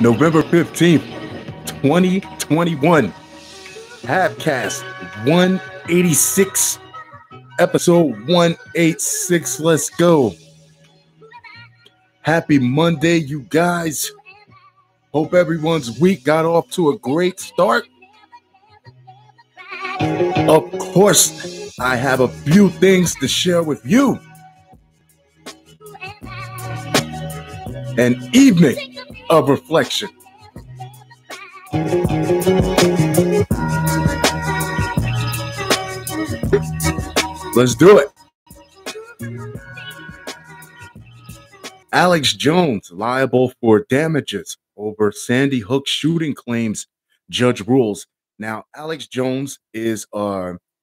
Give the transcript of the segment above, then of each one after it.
November 15th, 2021. Halfcast 186, episode 186. Let's go. Happy Monday, you guys. Hope everyone's week got off to a great start. Of course, I have a few things to share with you. An evening of reflection. Let's do it. Alex Jones liable for damages over Sandy Hook shooting claims, judge rules. Now, Alex Jones is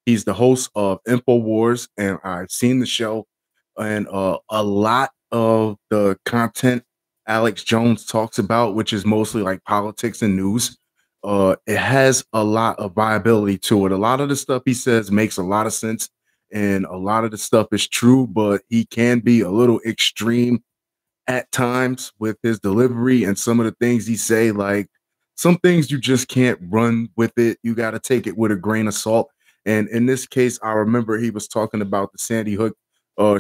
he's the host of InfoWars, and I've seen the show, and a lot of the content Alex Jones talks about, which is mostly like politics and news, it has a lot of viability to it. A lot of the stuff he says makes a lot of sense, and a lot of the stuff is true, but he can be a little extreme at times with his delivery and some of the things he say. Like, some things you just can't run with it. You got to take it with a grain of salt. And in this case, I remember he was talking about the Sandy Hook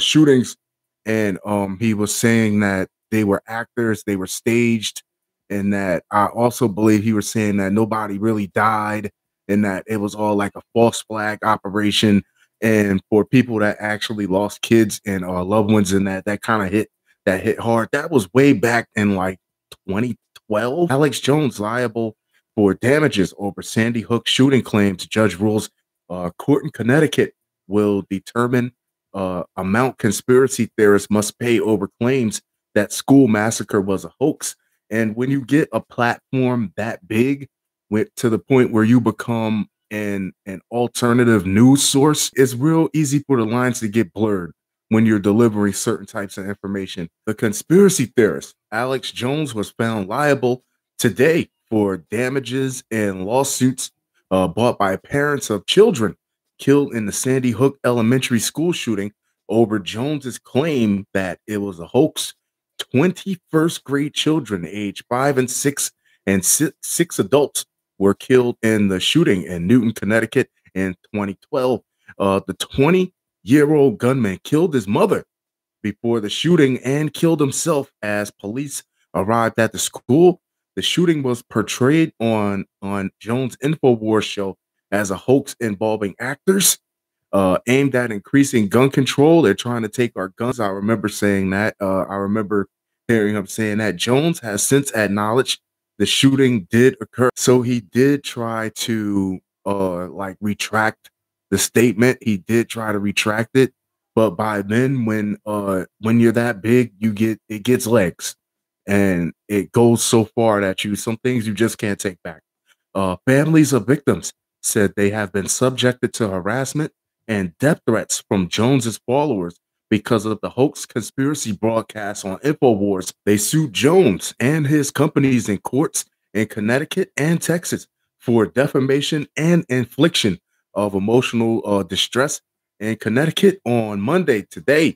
shootings, and he was saying that they were actors, they were staged, and that I also believe he was saying that nobody really died and that it was all like a false flag operation. And for people that actually lost kids and loved ones in that kind of hit hard. That was way back in like 2012. Alex Jones liable for damages over Sandy Hook shooting claims. Judge rules. Court in Connecticut will determine amount conspiracy theorists must pay over claims that school massacre was a hoax. And when you get a platform that big, to the point where you become an alternative news source, it's real easy for the lines to get blurred when you're delivering certain types of information. The conspiracy theorist Alex Jones was found liable today for damages and lawsuits brought by parents of children killed in the Sandy Hook Elementary School shooting over Jones's claim that it was a hoax. 21st grade children, age 5 and 6, and six adults were killed in the shooting in Newton, Connecticut in 2012. The 20-year-old gunman killed his mother before the shooting and killed himself as police arrived at the school. The shooting was portrayed on Jones' InfoWars show as a hoax involving actors aimed at increasing gun control. They're trying to take our guns. I remember saying that. I remember hearing him saying that. Jones has since acknowledged the shooting did occur. So he did try to retract the statement. He did try to retract it, but by then, when you're that big, it gets legs, and it goes so far that some things you just can't take back. Families of victims said they have been subjected to harassment and death threats from Jones's followers because of the hoax conspiracy broadcast on InfoWars. They sued Jones and his companies in courts in Connecticut and Texas for defamation and infliction of emotional distress. In Connecticut on Monday, today,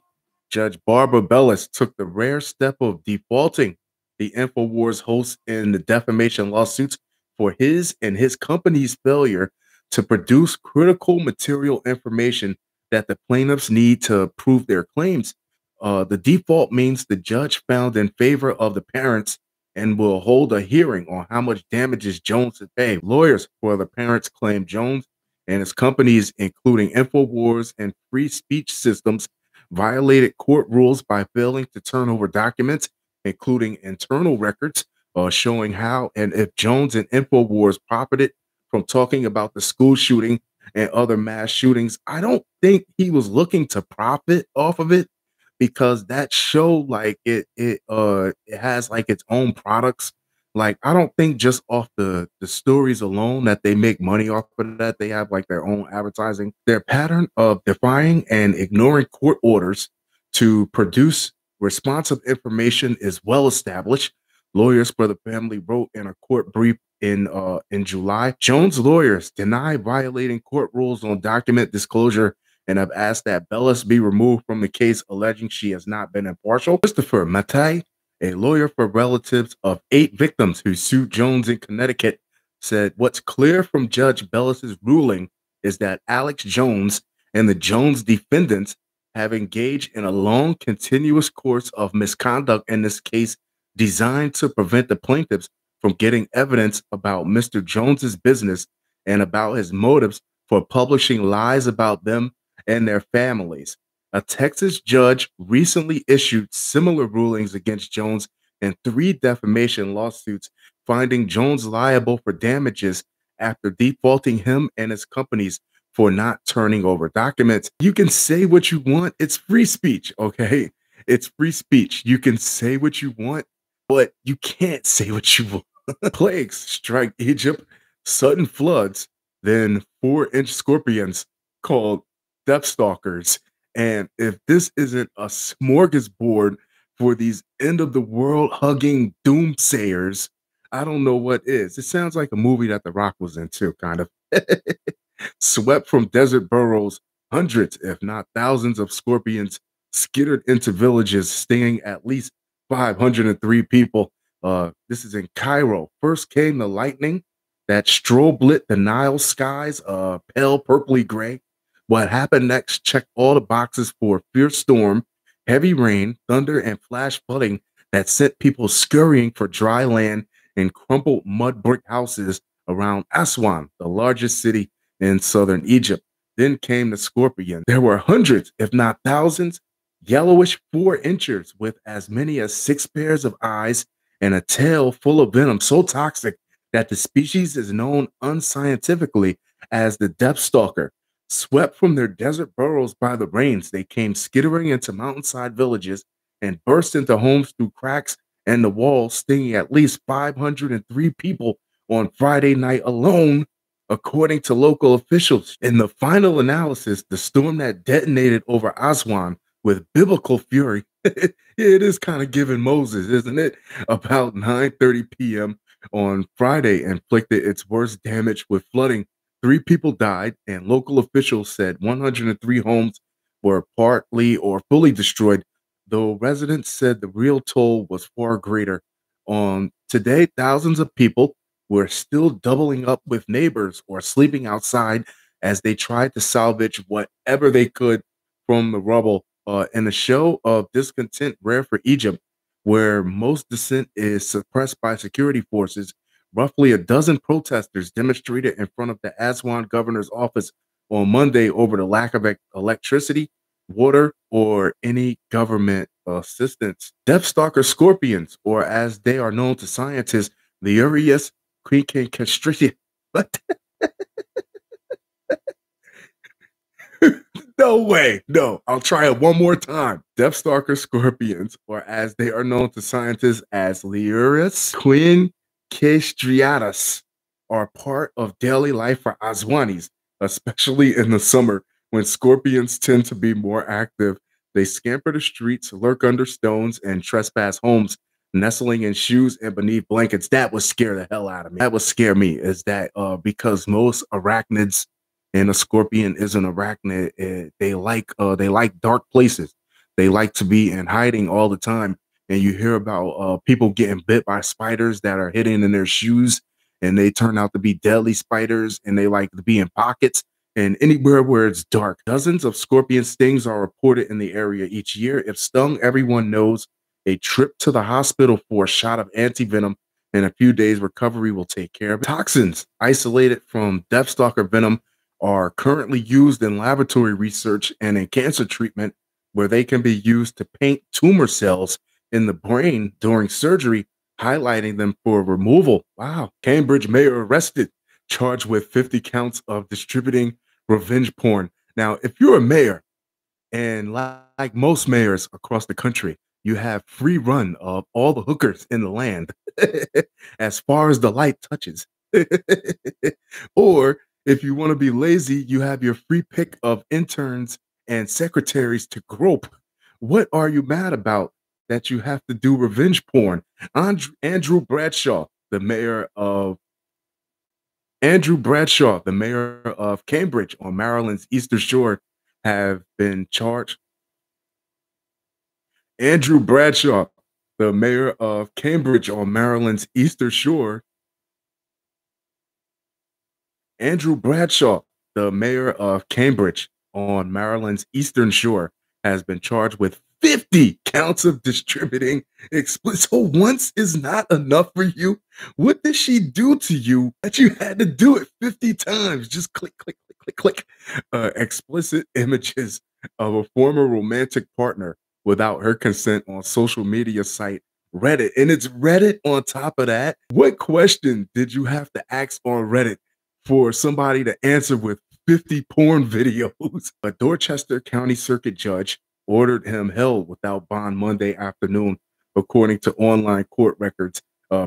Judge Barbara Bellis took the rare step of defaulting the InfoWars host in the defamation lawsuits for his and his company's failure to produce critical material information that the plaintiffs need to prove their claims. The default means the judge found in favor of the parents and will hold a hearing on how much damages Jones should pay. Lawyers for the parents claim Jones and his companies, including InfoWars and Free Speech Systems, violated court rules by failing to turn over documents, including internal records, showing how and if Jones and InfoWars profited from talking about the school shooting and other mass shootings. I don't think he was looking to profit off of it, because that show, like, it has like its own products. Like, I don't think just off the stories alone that they make money off of that. They have like their own advertising. Their pattern of defying and ignoring court orders to produce responsive information is well established, lawyers for the family wrote in a court brief in July. Jones lawyers deny violating court rules on document disclosure and have asked that Bellis be removed from the case, alleging she has not been impartial. Christopher Mattei, A lawyer for relatives of 8 victims who sued Jones in Connecticut said what's clear from Judge Bellis' ruling is that Alex Jones and the Jones defendants have engaged in a long, continuous course of misconduct in this case designed to prevent the plaintiffs from getting evidence about Mr. Jones's business and about his motives for publishing lies about them and their families. A Texas judge recently issued similar rulings against Jones in 3 defamation lawsuits, finding Jones liable for damages after defaulting him and his companies for not turning over documents. You can say what you want. It's free speech, okay? It's free speech. You can say what you want, but you can't say what you want. Plagues strike Egypt, sudden floods, then 4-inch scorpions called death stalkers. And if this isn't a smorgasbord for these end-of-the-world hugging doomsayers, I don't know what is. It sounds like a movie that The Rock was in too, kind of. Swept from desert burrows, hundreds, if not thousands, of scorpions skittered into villages, stinging at least 503 people. This is in Cairo. First came the lightning that strobe lit the Nile skies, pale purpley gray. What happened next checked all the boxes for a fierce storm, heavy rain, thunder, and flash flooding that sent people scurrying for dry land and crumpled mud brick houses around Aswan, the largest city in southern Egypt. Then came the scorpion. There were hundreds, if not thousands, yellowish 4-inchers with as many as 6 pairs of eyes and a tail full of venom so toxic that the species is known unscientifically as the death stalker. Swept from their desert burrows by the rains, they came skittering into mountainside villages and burst into homes through cracks in the walls, stinging at least 503 people on Friday night alone, according to local officials. In the final analysis, the storm that detonated over Aswan with biblical fury, it is kind of giving Moses, isn't it? About 9:30 p.m. on Friday, inflicted its worst damage with flooding. 3 people died, and local officials said 103 homes were partly or fully destroyed, though residents said the real toll was far greater. On today, thousands of people were still doubling up with neighbors or sleeping outside as they tried to salvage whatever they could from the rubble. In a show of discontent rare for Egypt, where most dissent is suppressed by security forces, roughly a dozen protesters demonstrated in front of the Aswan governor's office on Monday over the lack of electricity, water, or any government assistance. Death stalker scorpions, or as they are known to scientists, Leiurus quinquestriatus. What? No way. No, I'll try it one more time. Death stalker scorpions, or as they are known to scientists as Leiurus quinquestriatus, are part of daily life for Aswanis, especially in the summer when scorpions tend to be more active. They scamper the streets, lurk under stones, and trespass homes, nestling in shoes and beneath blankets. That would scare the hell out of me. That would scare me, is that because most arachnids, and a scorpion is an arachnid, they like dark places. They like to be in hiding all the time. And you hear about people getting bit by spiders that are hidden in their shoes, and they turn out to be deadly spiders, and they like to be in pockets and anywhere where it's dark. Dozens of scorpion stings are reported in the area each year. If stung, everyone knows a trip to the hospital for a shot of antivenom and a few days recovery will take care of it. Toxins isolated from death stalker venom are currently used in laboratory research and in cancer treatment, where they can be used to paint tumor cells in the brain during surgery, highlighting them for removal. Wow. Cambridge mayor arrested, charged with 50 counts of distributing revenge porn. Now, if you're a mayor, and like most mayors across the country, you have free run of all the hookers in the land as far as the light touches. Or if you want to be lazy, you have your free pick of interns and secretaries to grope. What are you mad about that you have to do revenge porn? Andrew Bradshaw, the mayor of Cambridge on Maryland's Eastern Shore, have been charged. Andrew Bradshaw, the mayor of Cambridge on Maryland's Eastern Shore, Andrew Bradshaw, the mayor of Cambridge on Maryland's Eastern Shore, has been charged with 50 counts of distributing explicit. So once is not enough for you? What did she do to you that you had to do it 50 times? Just click, click, click, click, click. Explicit images of a former romantic partner without her consent on social media site Reddit. And it's Reddit on top of that. What question did you have to ask on Reddit for somebody to answer with 50 porn videos? A Dorchester County Circuit Judge ordered him held without bond Monday afternoon, according to online court records.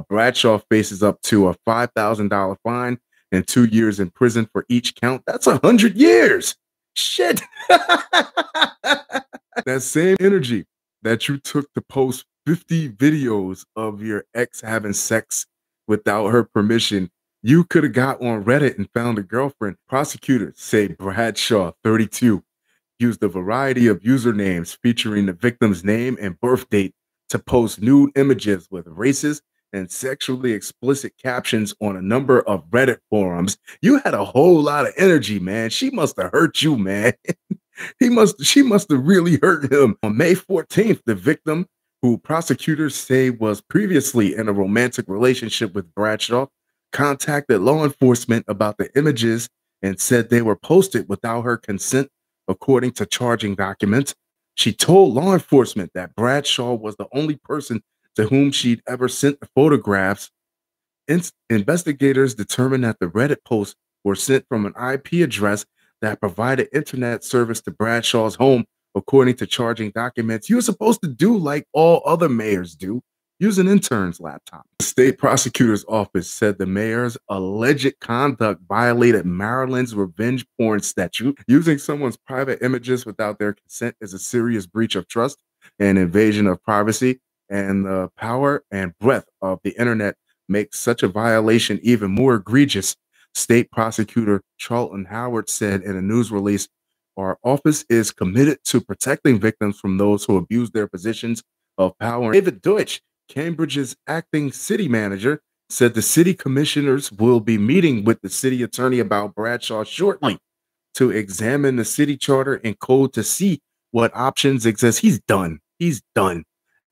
Bradshaw faces up to a $5,000 fine and 2 years in prison for each count. That's 100 years. Shit. That same energy that you took to post 50 videos of your ex having sex without her permission, you could have got on Reddit and found a girlfriend. Prosecutors say Bradshaw, 32, used a variety of usernames featuring the victim's name and birth date to post nude images with racist and sexually explicit captions on a number of Reddit forums. You had a whole lot of energy, man. She must have hurt you, man. She must have really hurt him. On May 14th, the victim, who prosecutors say was previously in a romantic relationship with Bradshaw, contacted law enforcement about the images and said they were posted without her consent, according to charging documents. She told law enforcement that Bradshaw was the only person to whom she'd ever sent the photographs. Investigators determined that the Reddit posts were sent from an IP address that provided internet service to Bradshaw's home, according to charging documents. You're supposed to do like all other mayors do, use an intern's laptop. The state prosecutor's office said the mayor's alleged conduct violated Maryland's revenge porn statute. Using someone's private images without their consent is a serious breach of trust and invasion of privacy, and the power and breadth of the internet makes such a violation even more egregious. State prosecutor Charlton Howard said in a news release, "Our office is committed to protecting victims from those who abuse their positions of power." David Deutsch, Cambridge's acting city manager, said the city commissioners will be meeting with the city attorney about Bradshaw shortly to examine the city charter and code to see what options exist. He's done. He's done.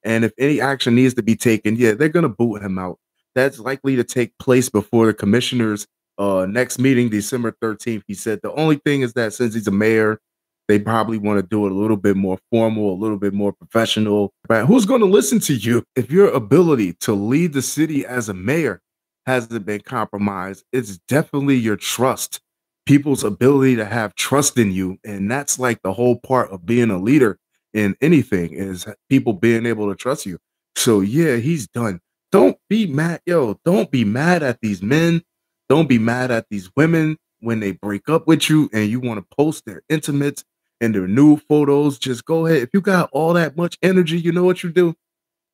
And if any action needs to be taken, yeah, they're going to boot him out. That's likely to take place before the commissioners' next meeting, December 13th. He said the only thing is that since he's a mayor, they probably want to do it a little bit more formal, a little bit more professional. But who's going to listen to you? If your ability to lead the city as a mayor hasn't been compromised, it's definitely your trust, people's ability to have trust in you. And that's like the whole part of being a leader in anything, is people being able to trust you. So yeah, he's done. Don't be mad. Yo, don't be mad at these men. Don't be mad at these women when they break up with you and you want to post their intimates and their new photos. Just go ahead. If you got all that much energy, you know what you do?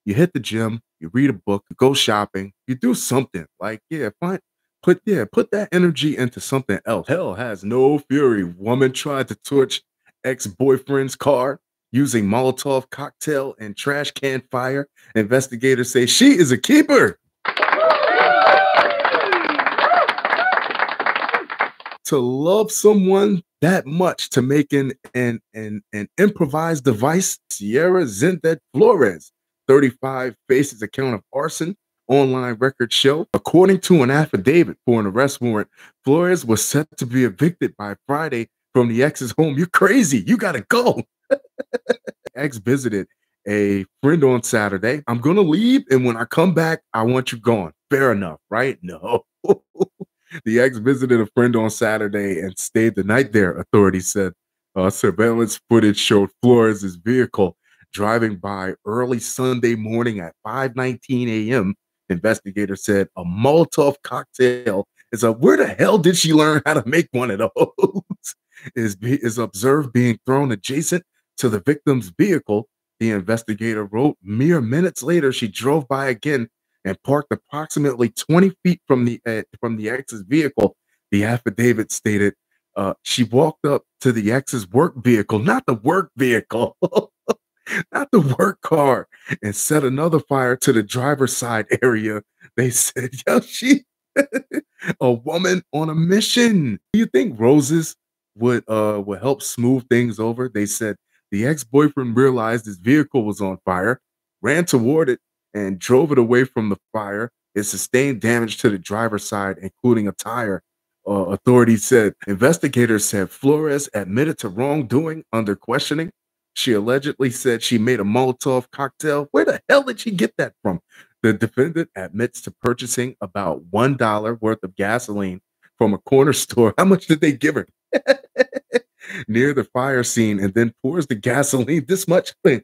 You hit the gym, you read a book, you go shopping, you do something. Like, yeah, fine. Put that energy into something else. Hell has no fury. Woman tried to torch ex-boyfriend's car using Molotov cocktail and trash can fire. Investigators say she is a keeper. To love someone that much to make an improvised device. Sierra Zendet Flores, 35, faces a count of arson, online records show. According to an affidavit for an arrest warrant, Flores was set to be evicted by Friday from the ex's home. You're crazy. You got to go. Ex visited a friend on Saturday. I'm going to leave, and when I come back, I want you gone. Fair enough, right? No. The ex visited a friend on Saturday and stayed the night there, authorities said. Surveillance footage showed Flores' vehicle driving by early Sunday morning at 5:19 a.m., investigators said. A Molotov cocktail is a— where the hell did she learn how to make one of those? Is observed being thrown adjacent to the victim's vehicle, the investigator wrote. Mere minutes later, she drove by again and parked approximately 20 feet from the ex's vehicle, the affidavit stated. She walked up to the ex's work vehicle, not the work vehicle, not the work car, and set another fire to the driver's side area. They said, yo, she, a woman on a mission. Do you think roses would help smooth things over? They said the ex-boyfriend realized his vehicle was on fire, ran toward it, and drove it away from the fire. It sustained damage to the driver's side, including a tire. Authorities said investigators said Flores admitted to wrongdoing under questioning. She allegedly said she made a Molotov cocktail. Where the hell did she get that from? The defendant admits to purchasing about $1 worth of gasoline from a corner store. How much did they give her? Near the fire scene, and then pours the gasoline, this much thing,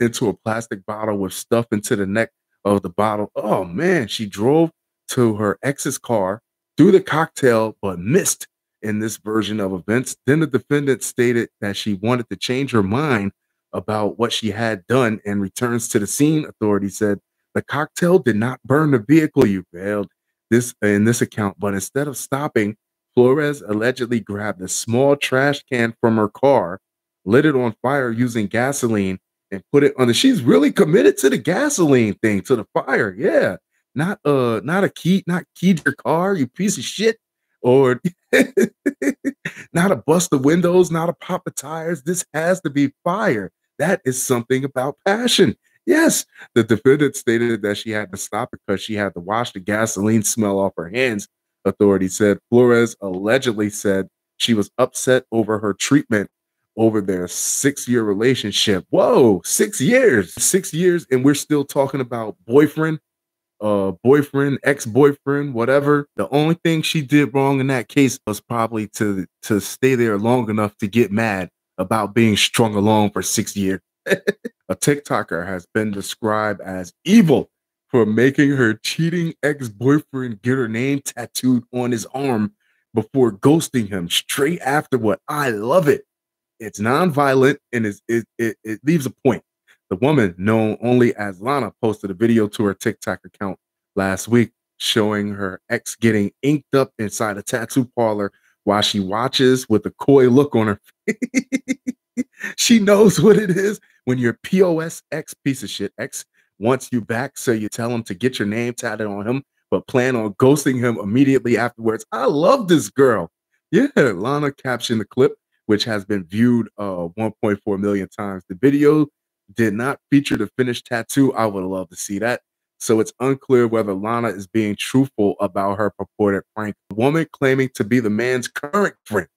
into a plastic bottle with stuff into the neck of the bottle. Oh, man. She drove to her ex's car, threw the cocktail, but missed in this version of events. Then the defendant stated that she wanted to change her mind about what she had done and returns to the scene. Authorities said the cocktail did not burn the vehicle you failed this in this account, but instead of stopping, Flores allegedly grabbed a small trash can from her car, lit it on fire using gasoline, and put it on the. She's really committed to the gasoline thing, to the fire. Yeah, not keyed your car, you piece of shit, or not a bust the windows, not a pop the tires. This has to be fire. That is something about passion. Yes, the defendant stated that she had to stop because she had to wash the gasoline smell off her hands. Authorities said Flores allegedly said she was upset over her treatment over their 6-year relationship. Whoa, 6 years. 6 years, and we're still talking about boyfriend, ex-boyfriend, whatever. The only thing she did wrong in that case was probably to stay there long enough to get mad about being strung along for 6 years. A TikToker has been described as evil for making her cheating ex-boyfriend get her name tattooed on his arm before ghosting him straight afterward. I love it. It's nonviolent and it leaves a point. The woman, known only as Lana, posted a video to her TikTok account last week showing her ex getting inked up inside a tattoo parlor while she watches with a coy look on her face. She knows what it is when your POS ex piece of shit ex wants you back, so you tell him to get your name tatted on him, but plan on ghosting him immediately afterwards. I love this girl. Yeah, Lana captioned the clip, which has been viewed 1.4 million times. The video did not feature the finished tattoo. I would love to see that. So it's unclear whether Lana is being truthful about her purported prank. A woman claiming to be the man's current friend,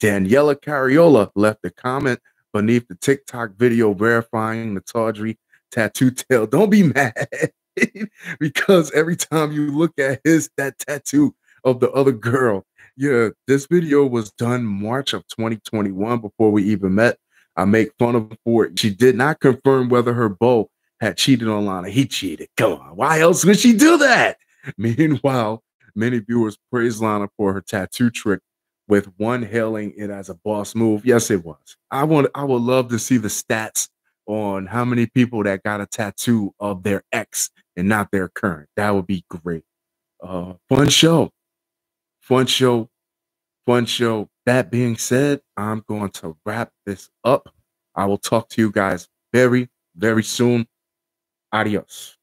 Daniela Cariola, left a comment beneath the TikTok video verifying the tawdry tattoo tale. Don't be mad because every time you look at that tattoo of the other girl. Yeah, this video was done March of 2021 before we even met. I make fun of her for it. She did not confirm whether her beau had cheated on Lana. He cheated. Come on. Why else would she do that? Meanwhile, many viewers praised Lana for her tattoo trick, with one hailing it as a boss move. Yes, it was. I would love to see the stats on how many people that got a tattoo of their ex and not their current. That would be great. Fun show. That being said, I'm going to wrap this up. I will talk to you guys very, very soon. Adios.